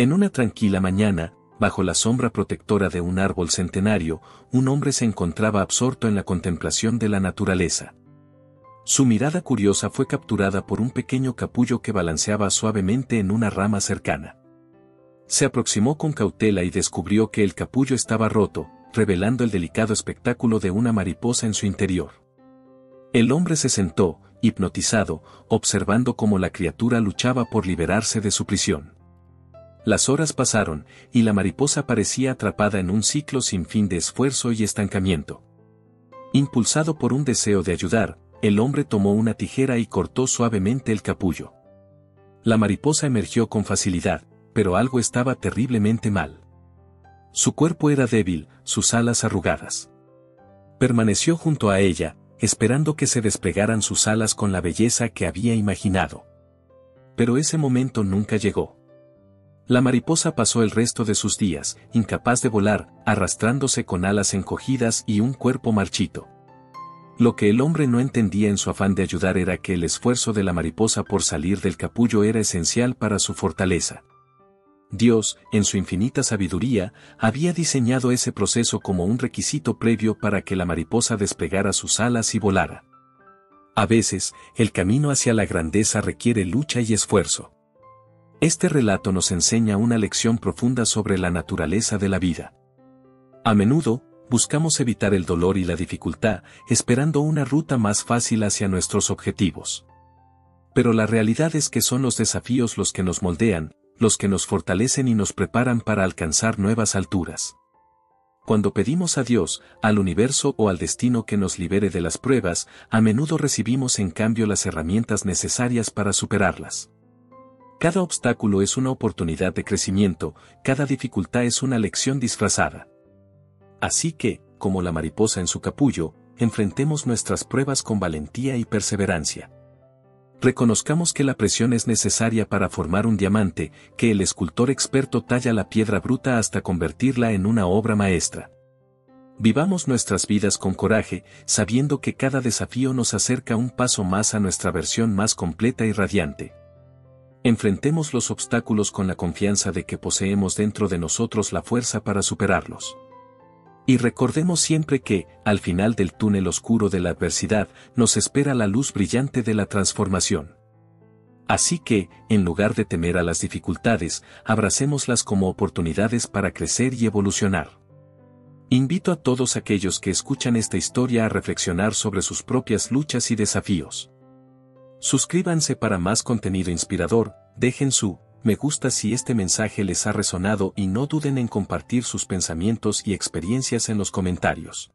En una tranquila mañana, bajo la sombra protectora de un árbol centenario, un hombre se encontraba absorto en la contemplación de la naturaleza. Su mirada curiosa fue capturada por un pequeño capullo que balanceaba suavemente en una rama cercana. Se aproximó con cautela y descubrió que el capullo estaba roto, revelando el delicado espectáculo de una mariposa en su interior. El hombre se sentó, hipnotizado, observando cómo la criatura luchaba por liberarse de su prisión. Las horas pasaron, y la mariposa parecía atrapada en un ciclo sin fin de esfuerzo y estancamiento. Impulsado por un deseo de ayudar, el hombre tomó una tijera y cortó suavemente el capullo. La mariposa emergió con facilidad, pero algo estaba terriblemente mal. Su cuerpo era débil, sus alas arrugadas. Permaneció junto a ella, esperando que se desplegaran sus alas con la belleza que había imaginado. Pero ese momento nunca llegó. La mariposa pasó el resto de sus días, incapaz de volar, arrastrándose con alas encogidas y un cuerpo marchito. Lo que el hombre no entendía en su afán de ayudar era que el esfuerzo de la mariposa por salir del capullo era esencial para su fortaleza. Dios, en su infinita sabiduría, había diseñado ese proceso como un requisito previo para que la mariposa desplegara sus alas y volara. A veces, el camino hacia la grandeza requiere lucha y esfuerzo. Este relato nos enseña una lección profunda sobre la naturaleza de la vida. A menudo, buscamos evitar el dolor y la dificultad, esperando una ruta más fácil hacia nuestros objetivos. Pero la realidad es que son los desafíos los que nos moldean, los que nos fortalecen y nos preparan para alcanzar nuevas alturas. Cuando pedimos a Dios, al universo o al destino que nos libere de las pruebas, a menudo recibimos en cambio las herramientas necesarias para superarlas. Cada obstáculo es una oportunidad de crecimiento, cada dificultad es una lección disfrazada. Así que, como la mariposa en su capullo, enfrentemos nuestras pruebas con valentía y perseverancia. Reconozcamos que la presión es necesaria para formar un diamante, que el escultor experto talla la piedra bruta hasta convertirla en una obra maestra. Vivamos nuestras vidas con coraje, sabiendo que cada desafío nos acerca un paso más a nuestra versión más completa y radiante. Enfrentemos los obstáculos con la confianza de que poseemos dentro de nosotros la fuerza para superarlos. Y recordemos siempre que, al final del túnel oscuro de la adversidad, nos espera la luz brillante de la transformación. Así que, en lugar de temer a las dificultades, abracémoslas como oportunidades para crecer y evolucionar. Invito a todos aquellos que escuchan esta historia a reflexionar sobre sus propias luchas y desafíos. Suscríbanse para más contenido inspirador, dejen su me gusta si este mensaje les ha resonado y no duden en compartir sus pensamientos y experiencias en los comentarios.